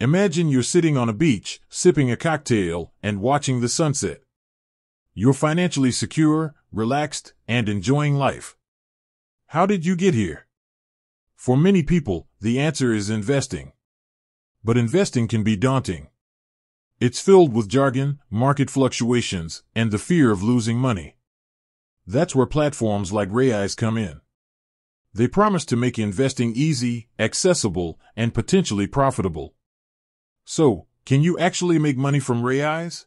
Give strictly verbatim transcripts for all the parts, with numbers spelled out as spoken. Imagine you're sitting on a beach, sipping a cocktail, and watching the sunset. You're financially secure, relaxed, and enjoying life. How did you get here? For many people, the answer is investing. But investing can be daunting. It's filled with jargon, market fluctuations, and the fear of losing money. That's where platforms like Raiz come in. They promise to make investing easy, accessible, and potentially profitable. So, can you actually make money from Raiz?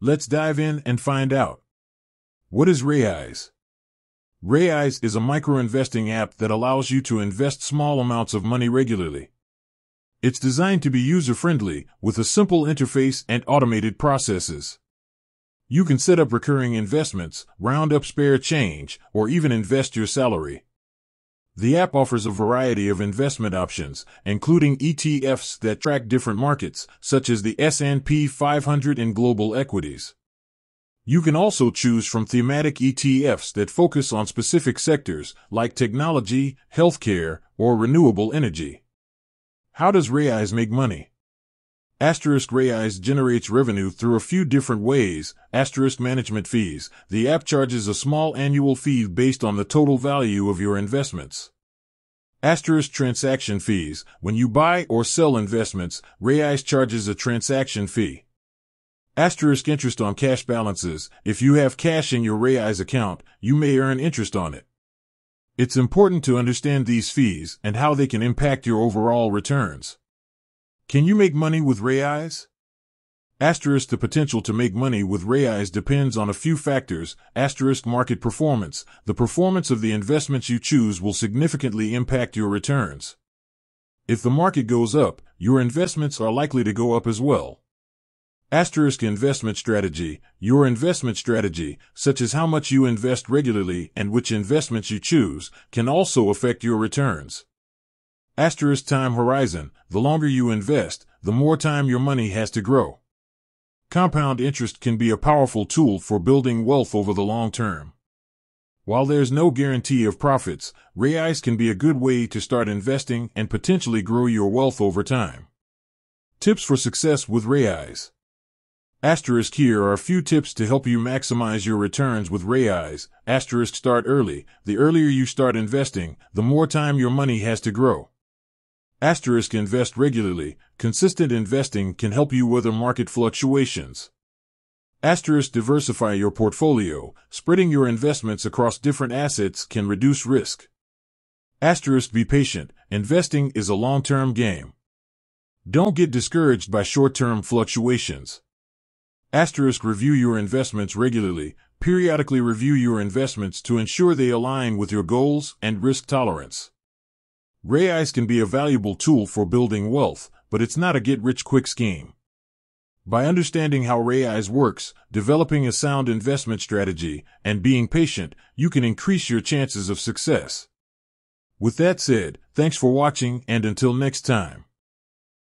Let's dive in and find out. What is Raiz? Raiz is a micro-investing app that allows you to invest small amounts of money regularly. It's designed to be user-friendly, with a simple interface and automated processes. You can set up recurring investments, round up spare change, or even invest your salary. The app offers a variety of investment options, including E T Fs that track different markets, such as the S and P five hundred and global equities. You can also choose from thematic E T Fs that focus on specific sectors, like technology, healthcare, or renewable energy. How does Raiz make money? Asterisk Raiz generates revenue through a few different ways. Asterisk management fees. The app charges a small annual fee based on the total value of your investments. Asterisk transaction fees. When you buy or sell investments, Raiz charges a transaction fee. Asterisk interest on cash balances. If you have cash in your Raiz account, you may earn interest on it. It's important to understand these fees and how they can impact your overall returns. Can you make money with Raiz? Asterisk the potential to make money with Raiz depends on a few factors. Asterisk market performance. The performance of the investments you choose will significantly impact your returns. If the market goes up, your investments are likely to go up as well. Asterisk investment strategy. Your investment strategy, such as how much you invest regularly and which investments you choose, can also affect your returns. Asterisk time horizon. The longer you invest, the more time your money has to grow. Compound interest can be a powerful tool for building wealth over the long term. While there's no guarantee of profits, Raiz can be a good way to start investing and potentially grow your wealth over time. Tips for success with Raiz. Asterisk here are a few tips to help you maximize your returns with Raiz. Asterisk start early. The earlier you start investing, the more time your money has to grow. Asterisk invest regularly. Consistent investing can help you weather market fluctuations. Asterisk diversify your portfolio. Spreading your investments across different assets can reduce risk. Asterisk be patient. Investing is a long-term game. Don't get discouraged by short-term fluctuations. Asterisk review your investments regularly. Periodically review your investments to ensure they align with your goals and risk tolerance. Raiz can be a valuable tool for building wealth, but it's not a get-rich-quick scheme. By understanding how Raiz works, developing a sound investment strategy, and being patient, you can increase your chances of success. With that said, thanks for watching, and until next time.